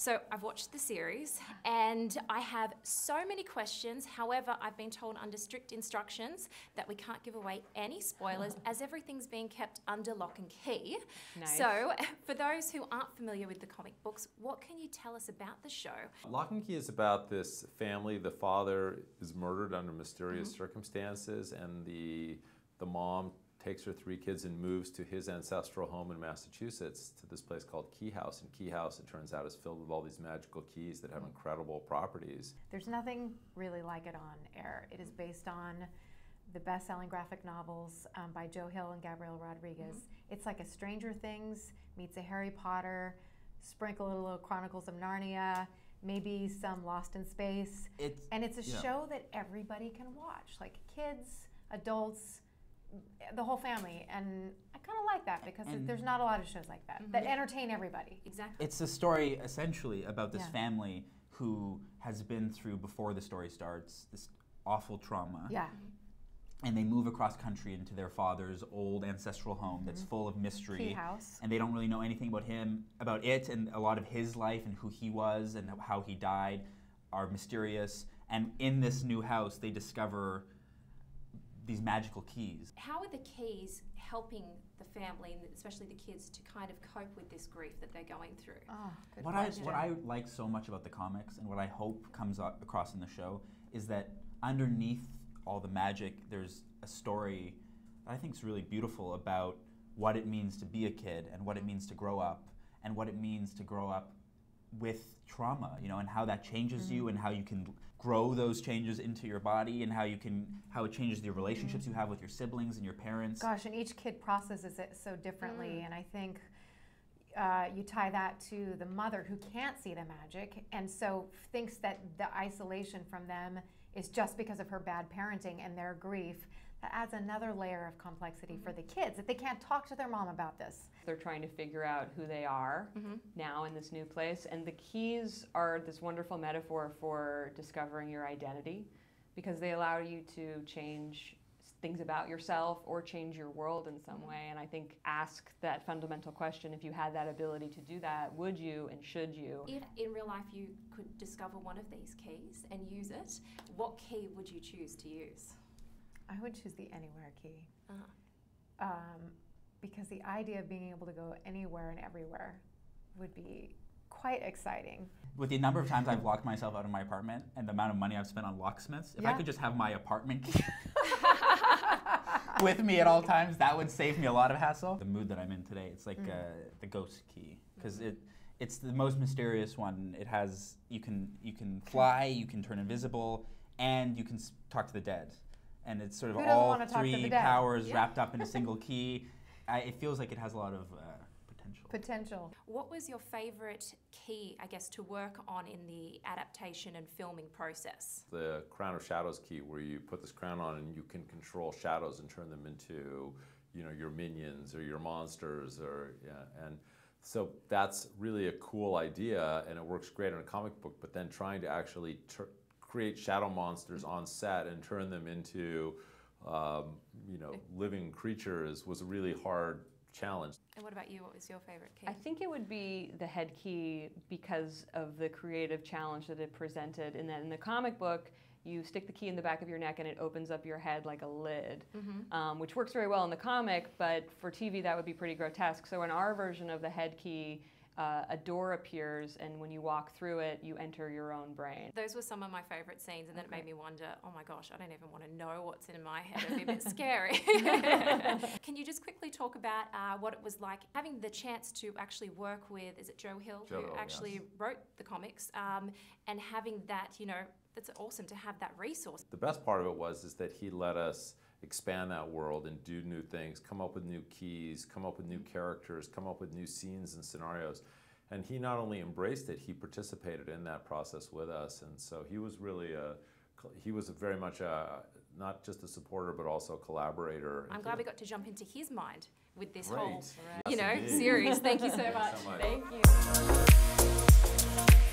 So I've watched the series and I have so many questions. However, I've been told under strict instructions that we can't give away any spoilers as everything's being kept under lock and key. Nice. So for those who aren't familiar with the comic books, what can you tell us about the show? Lock and Key is about this family. The father is murdered under mysterious circumstances, and the mom takes her three kids and moves to his ancestral home in Massachusetts, to this place called Keyhouse. And Keyhouse, it turns out, is filled with all these magical keys that have incredible properties. There's nothing really like it on air. It is based on the best-selling graphic novels by Joe Hill and Gabriel Rodriguez. It's like a Stranger Things meets a Harry Potter, sprinkle a little Chronicles of Narnia, maybe some Lost in Space. It's a show that everybody can watch, like kids, adults, the whole family, and I kind of like that because there's not a lot of shows like that that entertain everybody. Exactly. It's a story essentially about this family who has been through, before the story starts, this awful trauma. Yeah. And they move across country into their father's old ancestral home that's full of mystery. Keyhouse. And they don't really know anything about him, about it, and a lot of his life and who he was and how he died are mysterious. And in this new house, they discover these magical keys. How are the keys helping the family, and especially the kids, to kind of cope with this grief that they're going through? Oh, what I like so much about the comics, and what I hope comes across in the show, is that underneath all the magic, there's a story that I think is really beautiful about what it means to be a kid, and what it means to grow up, and what it means to grow up with trauma, you know, and how that changes you, and how you can grow those changes into your body, and how it changes your relationships you have with your siblings and your parents. Gosh, and each kid processes it so differently, and I think you tie that to the mother who can't see the magic, and so thinks that the isolation from them is just because of her bad parenting and their grief. That adds another layer of complexity for the kids, that they can't talk to their mom about this. They're trying to figure out who they are now in this new place, and the keys are this wonderful metaphor for discovering your identity, because they allow you to change things about yourself or change your world in some way. And I think ask that fundamental question, if you had that ability to do that, would you and should you? If in real life you could discover one of these keys and use it, what key would you choose to use? I would choose the anywhere key. Because the idea of being able to go anywhere and everywhere would be quite exciting. With the number of times I've locked myself out of my apartment and the amount of money I've spent on locksmiths, if I could just have my apartment key with me at all times, that would save me a lot of hassle. The mood that I'm in today, it's like the ghost key, because it's the most mysterious one. It has, you can fly, you can turn invisible, and you can talk to the dead. And it's sort of all three powers wrapped up in a single key. It feels like it has a lot of potential. What was your favorite key, I guess, to work on in the adaptation and filming process? The Crown of Shadows key, where you put this crown on and you can control shadows and turn them into, you know, your minions or your monsters, or and so that's really a cool idea, and it works great in a comic book. But then trying to actually create shadow monsters on set and turn them into, you know, living creatures was a really hard challenge. And what about you? What was your favorite key? I think it would be the head key, because of the creative challenge that it presented. And then in the comic book, you stick the key in the back of your neck and it opens up your head like a lid, which works very well in the comic, but for TV that would be pretty grotesque. So in our version of the head key, a door appears, and when you walk through it, you enter your own brain. Those were some of my favorite scenes, and then it made me wonder, oh my gosh, I don't even want to know what's in my head. It would be a bit scary. Can you just quickly talk about what it was like having the chance to actually work with, is it Joe Hill, who actually wrote the comics, and having that, you know, that's awesome to have that resource. The best part of it is that he let us expand that world and do new things, come up with new keys, come up with new characters, come up with new scenes and scenarios. And he not only embraced it, he participated in that process with us. And so he was really very much not just a supporter, but also a collaborator. I'm glad we got to jump into his mind with this whole, you know, series. Thank you so much. Thank you.